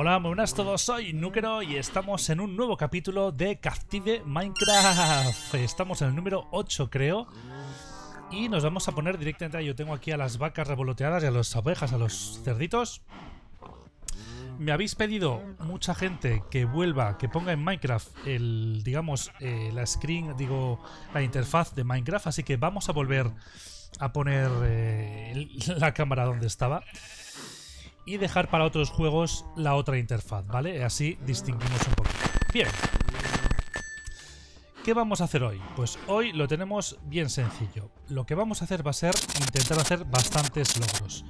Hola, muy buenas a todos, soy Nukero y estamos en un nuevo capítulo de Captive Minecraft. Estamos en el número 8, creo. Y nos vamos a poner directamente, yo tengo aquí a las vacas revoloteadas y a las ovejas, a los cerditos. Me habéis pedido mucha gente que vuelva, que ponga en Minecraft el, digamos, la screen, digo, la interfaz de Minecraft. Así que vamos a volver a poner la cámara donde estaba. Y dejar para otros juegos la otra interfaz, ¿vale? Así distinguimos un poquito. Bien. ¿Qué vamos a hacer hoy? Pues hoy lo tenemos bien sencillo. Lo que vamos a hacer va a ser intentar hacer bastantes logros,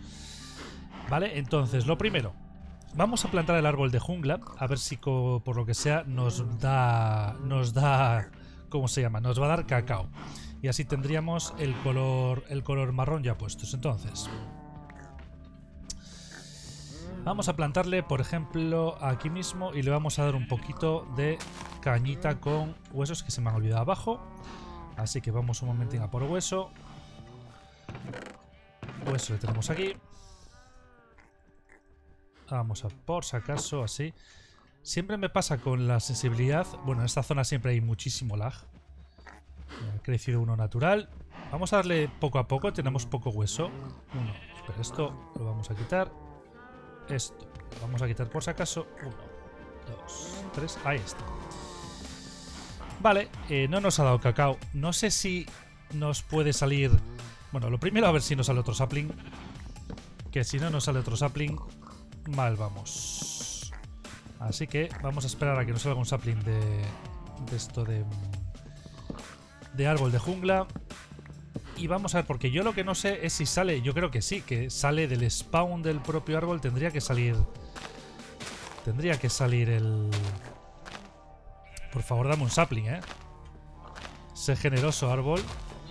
¿vale? Entonces, lo primero, vamos a plantar el árbol de jungla. A ver si por lo que sea nos da... ¿Cómo se llama? Nos va a dar cacao. Y así tendríamos el color marrón ya puestos. Entonces... vamos a plantarle, por ejemplo, aquí mismo y le vamos a dar un poquito de cañita con huesos que se me han olvidado abajo. Así que vamos un momentín a por hueso. Hueso le tenemos aquí. Vamos a por si acaso, así. Siempre me pasa con la sensibilidad. Bueno, en esta zona siempre hay muchísimo lag. Ha crecido uno natural. Vamos a darle poco a poco, tenemos poco hueso. Uno, espera, esto lo vamos a quitar. Esto, lo vamos a quitar por si acaso. 1, 2, 3, ahí está. Vale, no nos ha dado cacao. No sé si nos puede salir. Bueno, lo primero a ver si nos sale otro sapling. Que si no nos sale otro sapling, mal vamos. Así que vamos a esperar a que nos salga un sapling de esto de árbol de jungla. Y vamos a ver, porque yo lo que no sé es si sale, yo creo que sí, que sale del spawn del propio árbol, tendría que salir el... Por favor, dame un sapling, Sé generoso, árbol,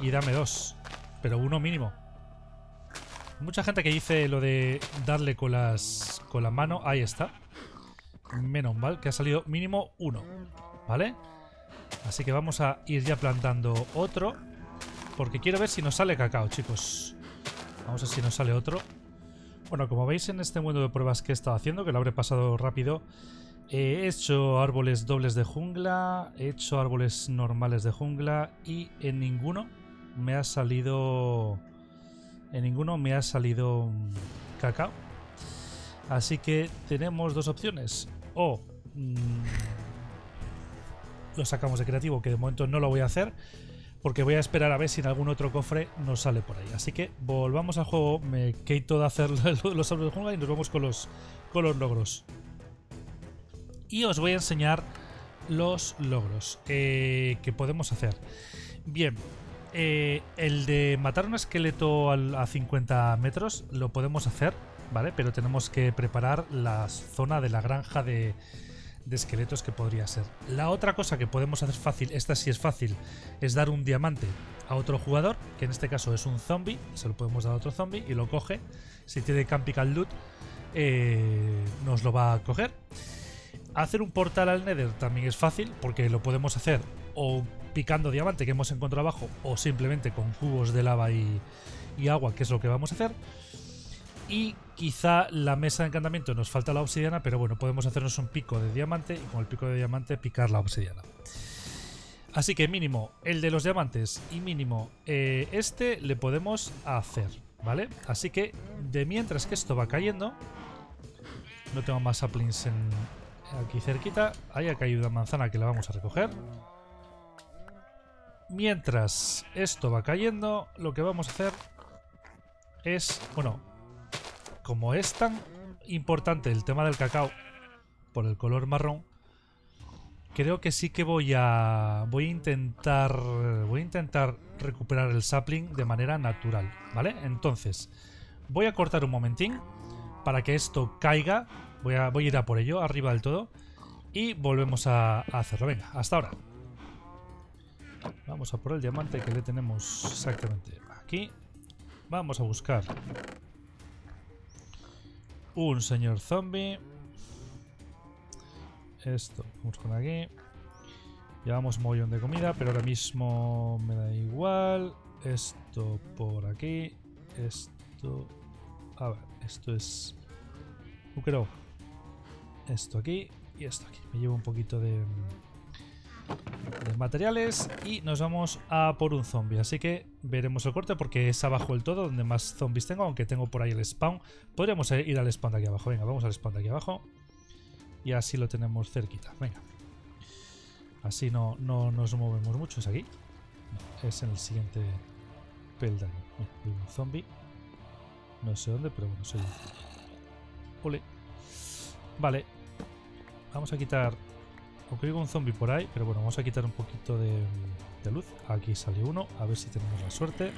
y dame dos, pero uno mínimo. Mucha gente que dice lo de darle con la mano, ahí está. Menos mal que ha salido mínimo uno, ¿vale? Así que vamos a ir ya plantando otro. Porque quiero ver si nos sale cacao, chicos. Vamos a ver si nos sale otro. Bueno, como veis en este mundo de pruebas que he estado haciendo, que lo habré pasado rápido, he hecho árboles dobles de jungla, he hecho árboles normales de jungla y en ninguno me ha salido... en ninguno me ha salido cacao. Así que tenemos dos opciones. O... lo sacamos de creativo, que de momento no lo voy a hacer. Porque voy a esperar a ver si en algún otro cofre nos sale por ahí. Así que volvamos al juego. Me quito de hacer los árboles de jungla y nos vamos con los logros. Y os voy a enseñar los logros que podemos hacer. Bien, el de matar un esqueleto a 50 metros lo podemos hacer, ¿vale? Pero tenemos que preparar la zona de la granja de esqueletos que podría ser. La otra cosa que podemos hacer fácil, esta sí es fácil, es dar un diamante a otro jugador, que en este caso es un zombie, se lo podemos dar a otro zombie y lo coge. Si tiene campical loot, nos lo va a coger. Hacer un portal al Nether también es fácil, porque lo podemos hacer o picando diamante que hemos encontrado abajo, o simplemente con cubos de lava y agua, que es lo que vamos a hacer. Y quizá la mesa de encantamiento nos falta la obsidiana, pero bueno, podemos hacernos un pico de diamante y con el pico de diamante picar la obsidiana. Así que mínimo el de los diamantes y mínimo este le podemos hacer, ¿vale? Así que de mientras que esto va cayendo, no tengo más saplings aquí cerquita. Ahí ha caído una manzana que la vamos a recoger. Mientras esto va cayendo, lo que vamos a hacer es, bueno... como es tan importante el tema del cacao por el color marrón, creo que sí que voy a intentar recuperar el sapling de manera natural, ¿vale? Entonces, voy a cortar un momentín para que esto caiga, voy a ir a por ello, arriba del todo, y volvemos a hacerlo. Venga, hasta ahora. Vamos a por el diamante que le tenemos exactamente aquí. Vamos a buscar... un señor zombie. Esto, vamos con aquí. Llevamos mogollón de comida, pero ahora mismo me da igual. Esto por aquí. Esto... a ver, esto es... Nukero. esto aquí y esto aquí. Me llevo un poquito de materiales y nos vamos a por un zombie. Así que veremos el corte porque es abajo del todo donde más zombies tengo, aunque tengo por ahí el spawn. Podríamos ir al spawn de aquí abajo. Venga, vamos al spawn de aquí abajo y así lo tenemos cerquita. Venga, así no nos movemos mucho. Es aquí, no, es en el siguiente peldaño. Mira, hay un zombie, no sé dónde, pero bueno, soy yo. Ole. Vale, vamos a quitar. Aunque oigo un zombie por ahí, pero bueno, vamos a quitar un poquito de luz. Aquí salió uno, a ver si tenemos la suerte.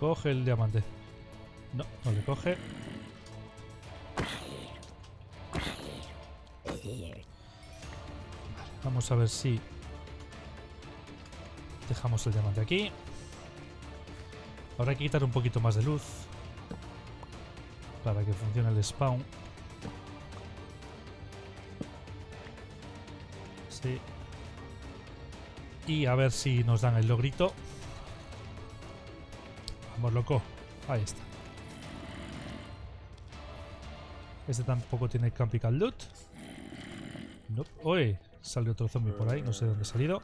Coge el diamante. No, no le coge. Vale, vamos a ver si dejamos el diamante aquí. Ahora hay que quitar un poquito más de luz para que funcione el spawn. Sí. Y a ver si nos dan el logrito. Vamos, loco. Ahí está. Este tampoco tiene campical loot. No. ¡Uy! Salió otro zombie por ahí. No sé de dónde ha salido.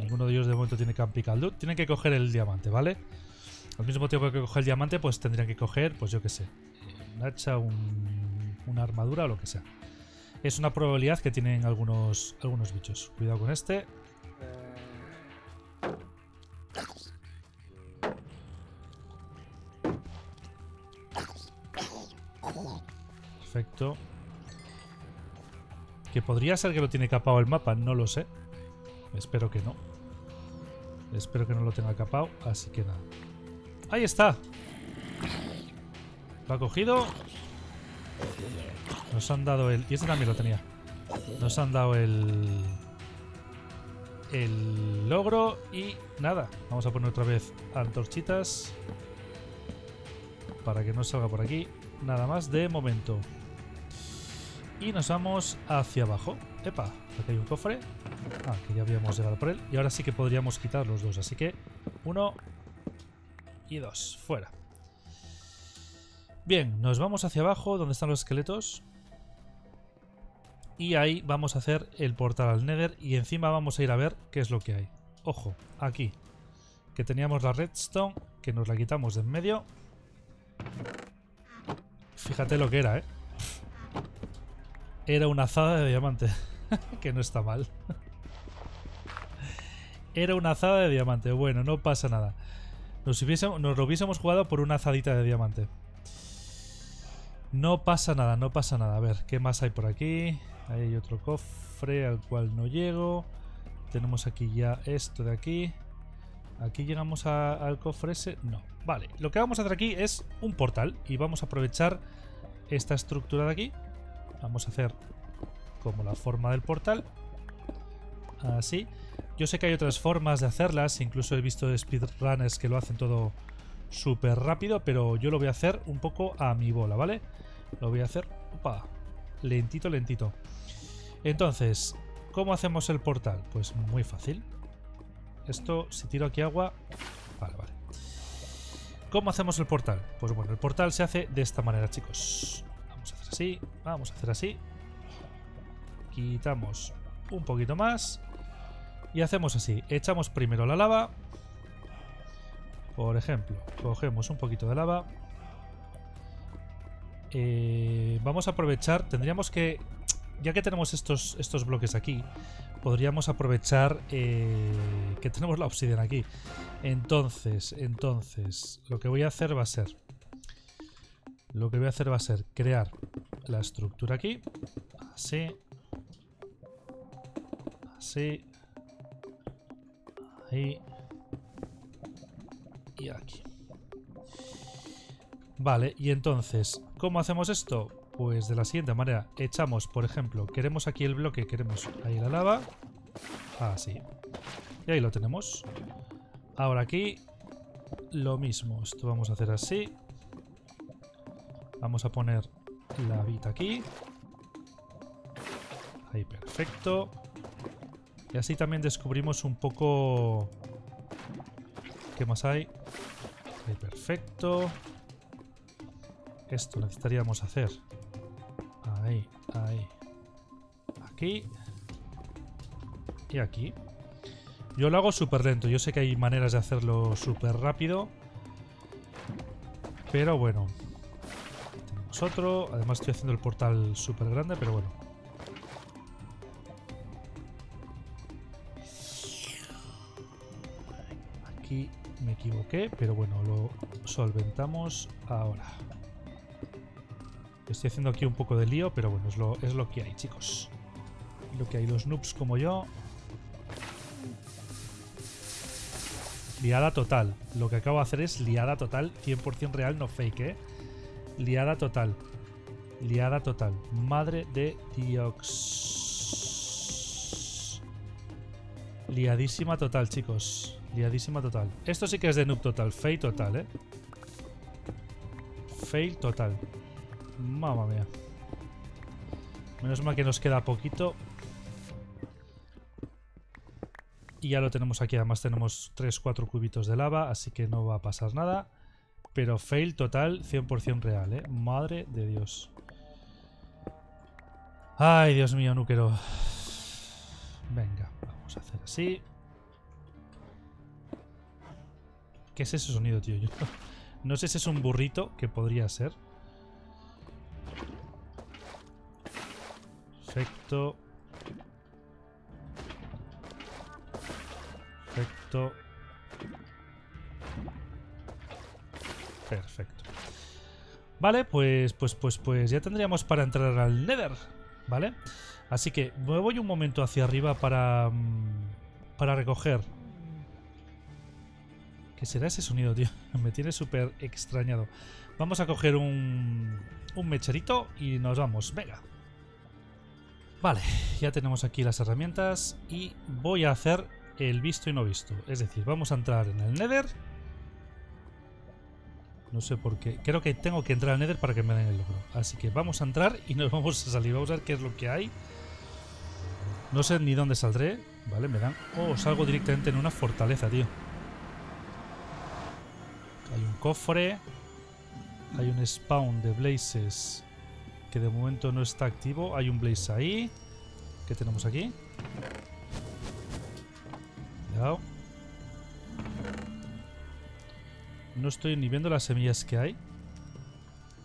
Ninguno de ellos de momento tiene campical loot. Tienen que coger el diamante, ¿vale? Al mismo tiempo que coger el diamante, pues tendrían que coger, pues yo qué sé, un hacha, una armadura o lo que sea. Es una probabilidad que tienen algunos bichos. Cuidado con este. Perfecto. Que podría ser que lo tiene capado el mapa, no lo sé. Espero que no. Espero que no lo tenga capado. Así que nada. ¡Ahí está! Lo ha cogido. Nos han dado el... Y este también lo tenía. Nos han dado el logro. Y nada. Vamos a poner otra vez antorchitas para que no salga por aquí nada más de momento. Y nos vamos hacia abajo. Epa, aquí hay un cofre. Ah, que ya habíamos llegado por él. Y ahora sí que podríamos quitar los dos. Así que uno y dos. Fuera. Bien, nos vamos hacia abajo, donde están los esqueletos. Y ahí vamos a hacer el portal al Nether. Y encima vamos a ir a ver qué es lo que hay. Ojo, aquí. Que teníamos la redstone, que nos la quitamos de en medio. Fíjate lo que era, ¿eh? Era una azada de diamante. Que no está mal. Era una azada de diamante. Bueno, no pasa nada. Nos lo hubiésemos jugado por una azadita de diamante. No pasa nada, no pasa nada. A ver, ¿qué más hay por aquí? Ahí hay otro cofre al cual no llego. Tenemos aquí ya esto de aquí. ¿Aquí llegamos al cofre ese? No. Vale, lo que vamos a hacer aquí es un portal. Y vamos a aprovechar esta estructura de aquí. Vamos a hacer como la forma del portal. Así. Yo sé que hay otras formas de hacerlas. Incluso he visto speedrunners que lo hacen todo súper rápido. Pero yo lo voy a hacer un poco a mi bola, ¿vale? Lo voy a hacer... ¡Opa! Lentito, lentito. Entonces, ¿cómo hacemos el portal? Pues muy fácil. Esto, si tiro aquí agua... Vale, vale. ¿Cómo hacemos el portal? Pues bueno, el portal se hace de esta manera, chicos. Vamos a hacer así. Vamos a hacer así. Quitamos un poquito más y hacemos así. Echamos primero la lava. Por ejemplo, cogemos un poquito de lava. Vamos a aprovechar. Tendríamos que... Ya que tenemos estos bloques aquí, podríamos aprovechar que tenemos la obsidiana aquí. Entonces, lo que voy a hacer va a ser... Lo que voy a hacer va a ser crear la estructura aquí. Así. Así. Ahí. Y aquí. Vale, y entonces, ¿cómo hacemos esto? Pues de la siguiente manera. Echamos, por ejemplo, queremos aquí el bloque, queremos ahí la lava. Así. Y ahí lo tenemos. Ahora aquí, lo mismo. Esto vamos a hacer así. Vamos a poner la lavita aquí. Ahí, perfecto. Y así también descubrimos un poco... ¿Qué más hay? Ahí, perfecto. Esto necesitaríamos hacer. Ahí, ahí. Aquí. Y aquí. Yo lo hago súper lento. Yo sé que hay maneras de hacerlo súper rápido. Pero bueno. Tenemos otro. Además estoy haciendo el portal súper grande, pero bueno. Aquí me equivoqué, pero bueno, lo solventamos ahora. Estoy haciendo aquí un poco de lío, pero bueno, es lo que hay, chicos. Lo que hay, los noobs como yo. Liada total. Lo que acabo de hacer es liada total. 100% real, no fake, ¿eh? Liada total. Liada total. Madre de Diox. Liadísima total, chicos. Liadísima total. Esto sí que es de noob total. Fail total, ¿eh? Fail total. Mamma mía. Menos mal que nos queda poquito. Y ya lo tenemos aquí, además tenemos 3-4 cubitos de lava, así que no va a pasar nada. Pero fail total, 100% real, ¿eh? Madre de Dios. Ay, Dios mío, Nukero. Venga, vamos a hacer así. ¿Qué es ese sonido, tío? Yo no sé si es un burrito, que podría ser. Perfecto. Perfecto. Perfecto. Vale, pues ya tendríamos para entrar al Nether, ¿vale? Así que me voy un momento hacia arriba para recoger. ¿Qué será ese sonido, tío? Me tiene súper extrañado. Vamos a coger un mecherito y nos vamos. Venga. Vale, ya tenemos aquí las herramientas y voy a hacer... el visto y no visto, es decir, vamos a entrar en el Nether. No sé por qué, creo que tengo que entrar al Nether para que me den el logro. Así que vamos a entrar y nos vamos a salir, vamos a ver qué es lo que hay. No sé ni dónde saldré, vale, me dan... Oh, salgo directamente en una fortaleza, tío. Hay un cofre. Hay un spawn de blazes que de momento no está activo. Hay un blaze ahí. ¿Qué tenemos aquí? No estoy ni viendo las semillas que hay.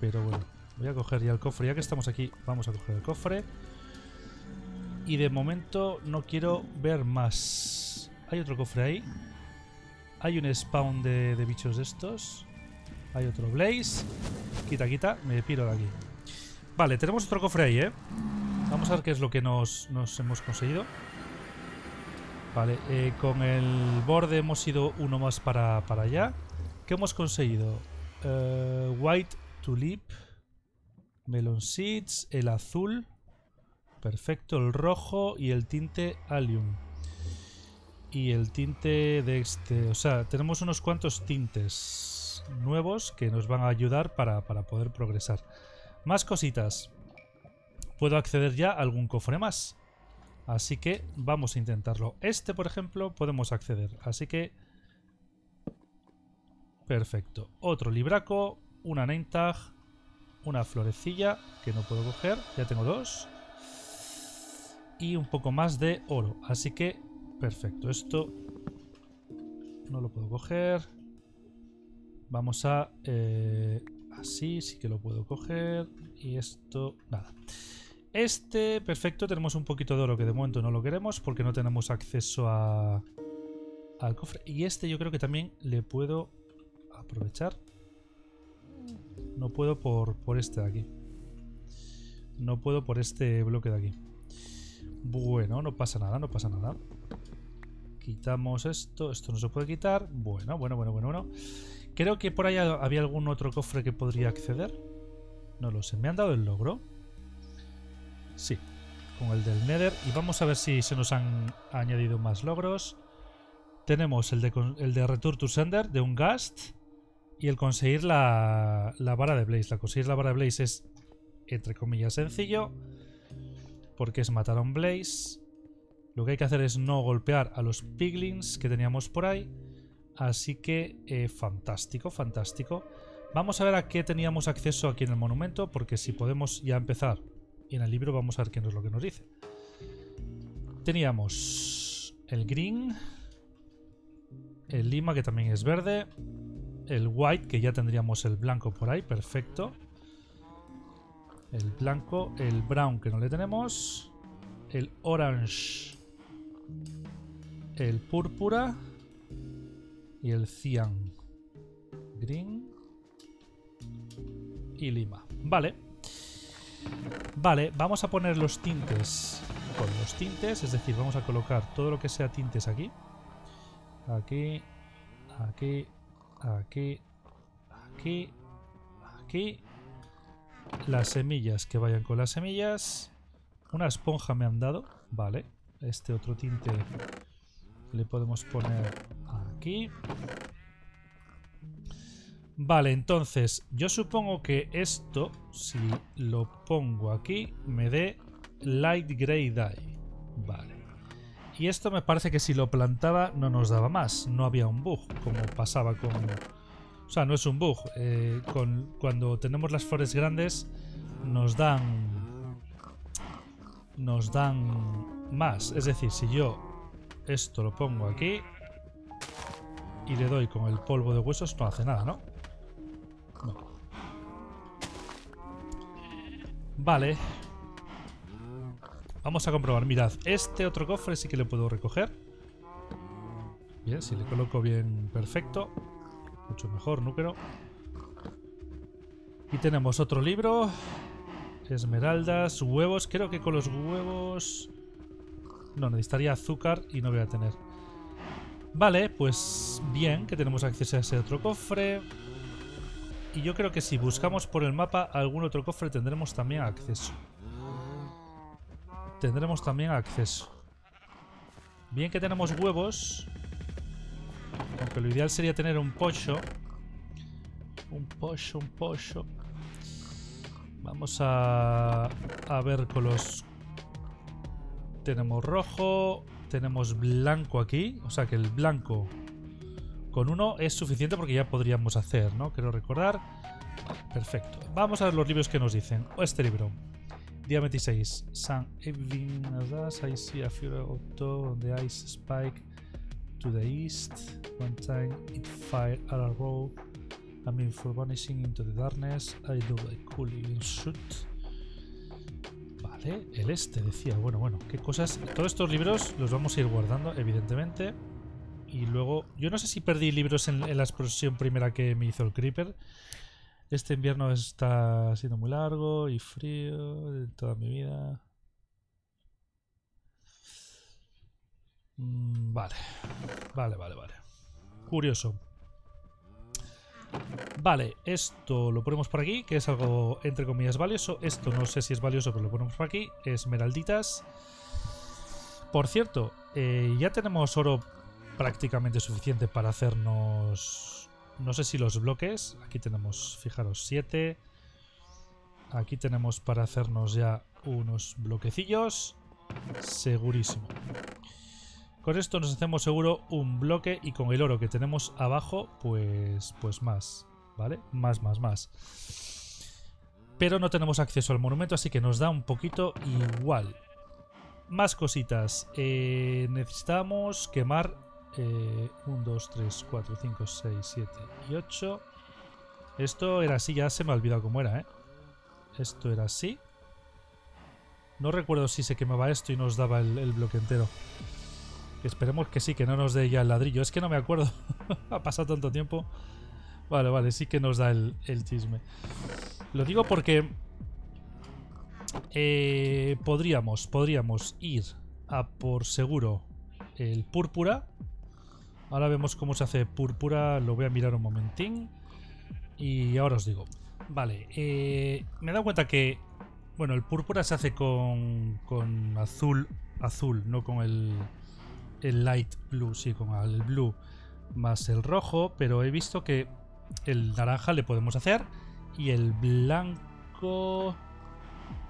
Pero bueno, voy a coger ya el cofre. Ya que estamos aquí, vamos a coger el cofre. Y de momento no quiero ver más. Hay otro cofre ahí. Hay un spawn de bichos de estos. Hay otro blaze. Quita, quita, me piro de aquí. Vale, tenemos otro cofre ahí, ¿eh? Vamos a ver qué es lo que nos hemos conseguido. Vale, con el borde hemos ido uno más para allá. ¿Qué hemos conseguido? White tulip, melon seeds, el azul, perfecto, el rojo y el tinte allium. Y el tinte de este, o sea, tenemos unos cuantos tintes nuevos que nos van a ayudar para poder progresar. Más cositas. Puedo acceder ya a algún cofre más. Así que vamos a intentarlo. Este, por ejemplo, podemos acceder. Así que... perfecto. Otro libraco, una name tag, una florecilla que no puedo coger. Ya tengo dos. Y un poco más de oro. Así que, perfecto. Esto no lo puedo coger. Vamos a... así sí que lo puedo coger. Y esto... nada. Este, perfecto, tenemos un poquito de oro que de momento no lo queremos porque no tenemos acceso al cofre. Y este yo creo que también le puedo aprovechar. No puedo por este de aquí. No puedo por este bloque de aquí. Bueno, no pasa nada, no pasa nada. Quitamos esto. Esto no se puede quitar. Bueno. Creo que por ahí había algún otro cofre que podría acceder. No lo sé. ¿Me han dado el logro? Sí, con el del Nether. Y vamos a ver si se nos han añadido más logros. Tenemos el de Return to Sender de un Ghast. Y el conseguir la vara de Blaze. La conseguir la vara de Blaze es, entre comillas, sencillo. porque es matar a un Blaze. Lo que hay que hacer es no golpear a los piglins que teníamos por ahí. Así que fantástico, fantástico. Vamos a ver a qué teníamos acceso aquí en el monumento, porque si podemos ya empezar. Y en el libro vamos a ver qué es lo que nos dice. Teníamos el green, el lima, que también es verde, el white, que ya tendríamos el blanco por ahí, perfecto. El blanco, el brown, que no le tenemos, el orange, el púrpura y el cian. Green y lima. Vale. Vale, vamos a poner los tintes con los tintes, es decir, vamos a colocar todo lo que sea tintes aquí. Aquí, aquí, aquí, aquí, aquí. Las semillas, que vayan con las semillas. Una esponja me han dado. Vale, este otro tinte le podemos poner aquí. Vale, entonces yo supongo que esto, si lo pongo aquí, me dé light grey dye. Vale. Y esto me parece que si lo plantaba no nos daba más. No había un bug, como pasaba con... O sea, no es un bug. Cuando tenemos las flores grandes nos dan más. Es decir, si yo esto lo pongo aquí y le doy con el polvo de huesos, no hace nada, ¿no? No. Vale. Vamos a comprobar. Mirad, este otro cofre sí que le puedo recoger. Bien, si le coloco bien, perfecto. Mucho mejor, Nukero. Y tenemos otro libro. Esmeraldas, huevos. Creo que con los huevos... No, necesitaría azúcar y no voy a tener. Vale, pues bien, que tenemos acceso a ese otro cofre. Y yo creo que si buscamos por el mapa algún otro cofre tendremos también acceso. Tendremos también acceso. Bien que tenemos huevos... Aunque lo ideal sería tener un pollo. Un pollo, un pollo. Vamos a ver con los... Tenemos rojo. Tenemos blanco aquí. O sea que el blanco con uno es suficiente porque ya podríamos hacer, ¿no? Quiero recordar. Perfecto. Vamos a ver los libros que nos dicen. Este libro. Día 26. San Evin. I see a few of the ice spike. To the east, one time it fired at a row. I mean, for vanishing into the darkness, I do I could even shoot. Vale, el este decía, bueno, qué cosas. Todos estos libros los vamos a ir guardando, evidentemente. Y luego, yo no sé si perdí libros en la explosión primera que me hizo el Creeper. Este invierno está siendo muy largo y frío de toda mi vida. Vale. Curioso. Vale, esto lo ponemos por aquí, que es algo entre comillas valioso. Esto no sé si es valioso, pero lo ponemos por aquí. Esmeralditas. Por cierto, ya tenemos oro prácticamente suficiente para hacernos... No sé si los bloques. Aquí tenemos, fijaros, 7. Aquí tenemos para hacernos ya unos bloquecillos. Segurísimo. Con esto nos hacemos seguro un bloque y con el oro que tenemos abajo, pues más, ¿vale? Más. Pero no tenemos acceso al monumento, así que nos da un poquito igual. Más cositas. Necesitamos quemar 1, 2, 3, 4, 5, 6, 7 y 8. Esto era así, ya se me ha olvidado cómo era, ¿eh? Esto era así. No recuerdo si se quemaba esto y nos daba el bloque entero. Esperemos que sí, que no nos dé ya el ladrillo. Es que no me acuerdo. Ha pasado tanto tiempo. Vale, sí que nos da el chisme. Lo digo porque podríamos ir a por seguro el púrpura. Ahora vemos cómo se hace púrpura. Lo voy a mirar un momentín. Y ahora os digo. Vale, me he dado cuenta que... Bueno, el púrpura se hace con azul, no con el light blue, sí, con el blue más el rojo, pero he visto que el naranja le podemos hacer y el blanco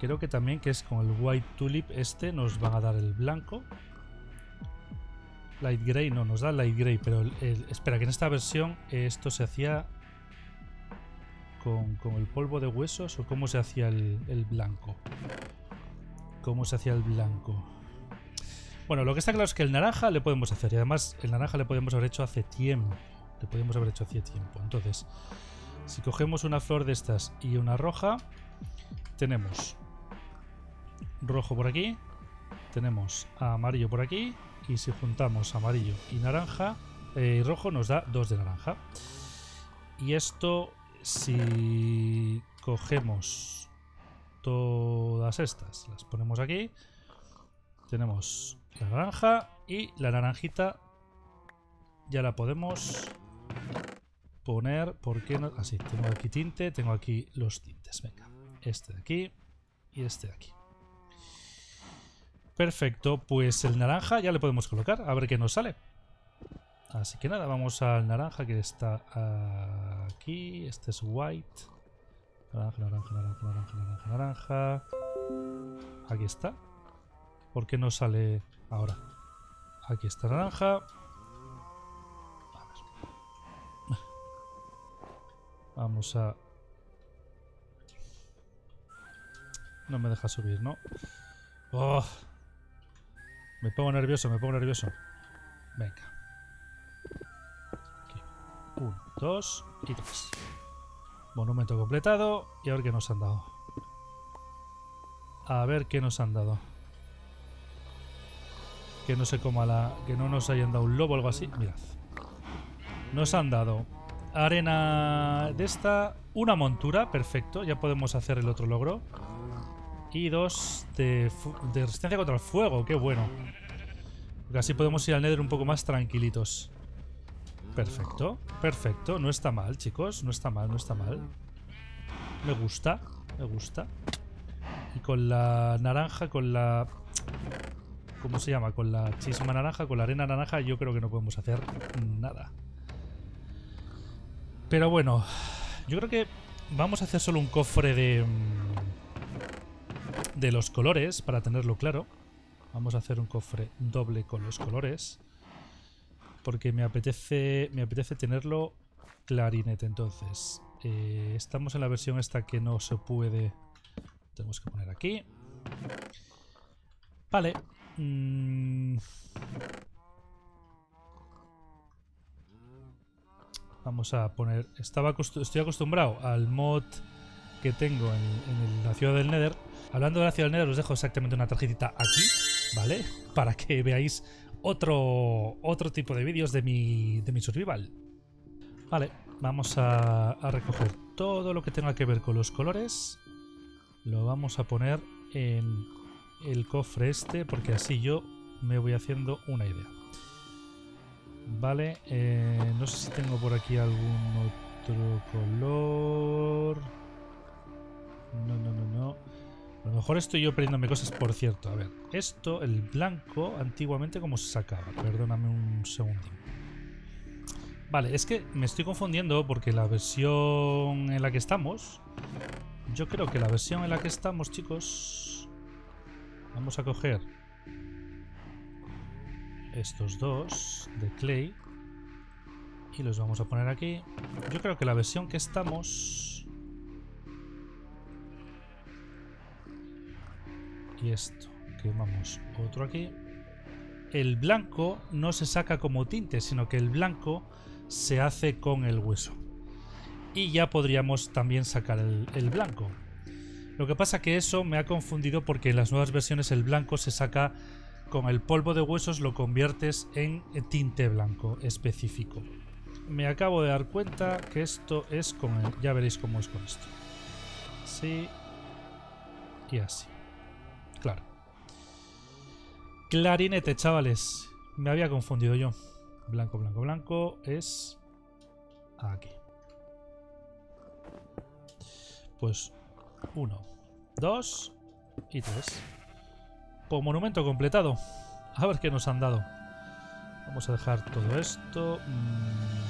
Creo que también que es con el White Tulip este nos van a dar el blanco. Light Grey, no, nos da Light Grey, pero espera, que en esta versión esto se hacía con el polvo de huesos, o cómo se hacía el blanco. ¿Cómo se hacía el blanco? Bueno, lo que está claro es que el naranja le podemos hacer, y además el naranja le podemos haber hecho hace tiempo. Entonces, si cogemos una flor de estas y una roja, tenemos rojo por aquí, tenemos amarillo por aquí, y si juntamos amarillo y naranja y rojo nos da 2 de naranja. Y esto, si cogemos todas estas, las ponemos aquí, tenemos la naranja, y la naranjita ya la podemos poner, porque no, así, tengo aquí tinte, tengo aquí los tintes, venga, este de aquí y este de aquí. Perfecto, pues el naranja ya le podemos colocar, a ver qué nos sale. Así que nada, vamos al naranja que está aquí, este es white. Naranja. Aquí está. ¿Por qué no sale ahora? Aquí está naranja. A ver. Vamos a... No me deja subir, ¿no? ¡Oh! Me pongo nervioso. Venga. Aquí. 1, 2 y 3. Monumento completado. Y a ver qué nos han dado. Que no se coma la... Que no nos hayan dado un lobo o algo así. Mirad. Nos han dado arena de esta. Una montura. Perfecto. Ya podemos hacer el otro logro. Y 2 de resistencia contra el fuego. ¡Qué bueno! Porque así podemos ir al Nether un poco más tranquilitos. Perfecto, perfecto. No está mal, chicos. No está mal. Me gusta. Y con la naranja, con la... ¿Cómo se llama? Con la chisma naranja, con la arena naranja, yo creo que no podemos hacer nada. Pero bueno, yo creo que vamos a hacer solo un cofre de los colores, para tenerlo claro. Vamos a hacer un cofre doble con los colores, porque me apetece tenerlo clarinete. Entonces, estamos en la versión esta que no se puede... Tenemos que poner aquí. Vale. Vamos a poner... Estoy acostumbrado al mod que tengo en la Ciudad del Nether. Hablando de la Ciudad del Nether, os dejo exactamente una tarjetita aquí, ¿vale? Para que veáis otro tipo de vídeos de mi survival. Vale, vamos a recoger todo lo que tenga que ver con los colores. Lo vamos a poner en el cofre este, porque así yo me voy haciendo una idea. Vale, no sé si tengo por aquí algún otro color... No. A lo mejor estoy yo perdiéndome cosas, por cierto. A ver, esto, el blanco, antiguamente, ¿cómo se sacaba? Perdóname un segundín. Vale, es que me estoy confundiendo porque la versión en la que estamos... Yo creo que la versión en la que estamos, chicos... Vamos a coger... Estos dos de clay. Y los vamos a poner aquí. Yo creo que la versión que estamos... Y esto, quemamos otro aquí. El blanco no se saca como tinte, sino que el blanco se hace con el hueso. Y ya podríamos también sacar el blanco. Lo que pasa que eso me ha confundido, porque en las nuevas versiones el blanco se saca con el polvo de huesos, lo conviertes en tinte blanco específico. Me acabo de dar cuenta que esto es con el... Ya veréis cómo es con esto. Así y así. Claro. Clarinete, chavales. Me había confundido yo. Blanco es aquí. Pues 1, 2 y 3. Pues monumento completado. A ver qué nos han dado. Vamos a dejar todo esto.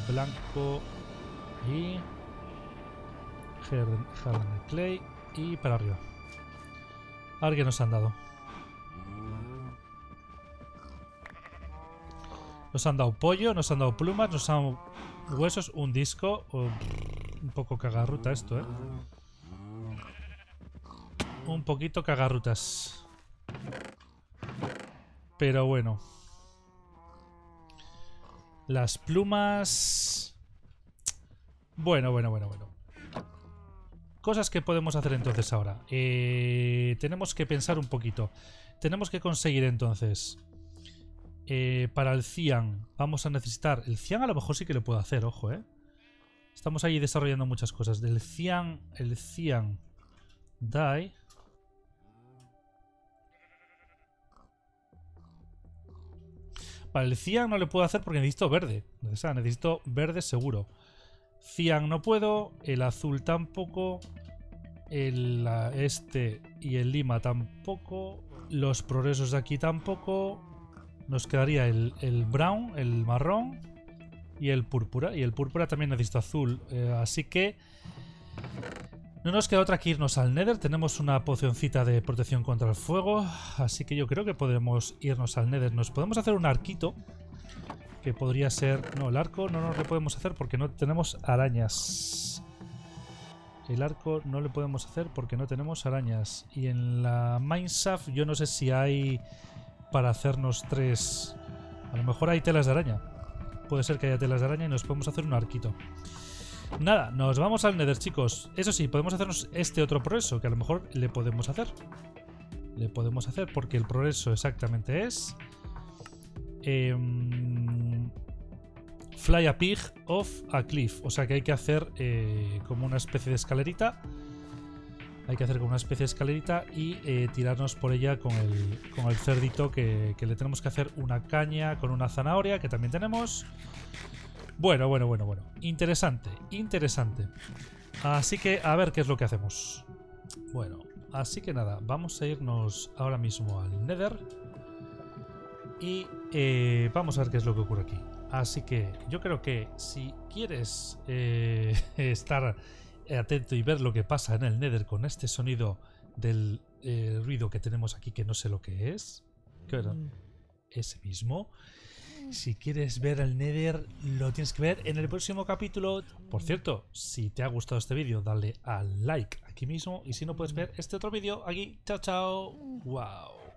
Blanco y Hardened Clay. Y para arriba. A ver qué nos han dado. Nos han dado pollo, nos han dado plumas, nos han dado huesos, un disco. Un poco cagarruta esto, ¿eh? Un poquito cagarrutas. Pero bueno. Las plumas... Bueno. Cosas que podemos hacer entonces ahora. Tenemos que pensar un poquito. Tenemos que conseguir entonces... para el Cian vamos a necesitar... El Cian a lo mejor sí que lo puedo hacer, ojo, ¿eh? Estamos ahí desarrollando muchas cosas. Del Cian... El Cian... Die... Vale, el Cian no le puedo hacer porque necesito verde. O sea, necesito verde seguro. Cian no puedo. El azul tampoco. El este y el lima tampoco. Los progresos de aquí tampoco. Nos quedaría el brown, el marrón y el púrpura. Y el púrpura también necesito azul. Así que... No nos queda otra que irnos al Nether. Tenemos una pocioncita de protección contra el fuego. Así que yo creo que podemos irnos al Nether. Nos podemos hacer un arquito. Que podría ser... No, el arco no nos lo podemos hacer porque no tenemos arañas. El arco no lo podemos hacer porque no tenemos arañas. Y en la mineshaft yo no sé si hay para hacernos tres... A lo mejor hay telas de araña. Puede ser que haya telas de araña y nos podemos hacer un arquito. Nada, nos vamos al Nether, chicos. Eso sí, podemos hacernos este otro progreso, que a lo mejor le podemos hacer. Le podemos hacer, porque el progreso exactamente es... Fly a pig off a cliff. O sea que hay que hacer como una especie de escalerita. Hay que hacer como una especie de escalerita y tirarnos por ella con el cerdito que le tenemos que hacer una caña con una zanahoria, que también tenemos... Bueno. Interesante. Así que a ver qué es lo que hacemos. Bueno, así que nada, vamos a irnos ahora mismo al Nether. Y vamos a ver qué es lo que ocurre aquí. Así que yo creo que si quieres estar atento y ver lo que pasa en el Nether con este sonido del ruido que tenemos aquí, que no sé lo que es. ¿Qué era? Ese mismo... Si quieres ver el Nether, lo tienes que ver en el próximo capítulo. Por cierto, si te ha gustado este vídeo, dale al like aquí mismo. Y si no, puedes ver este otro vídeo aquí. Chao. Wow.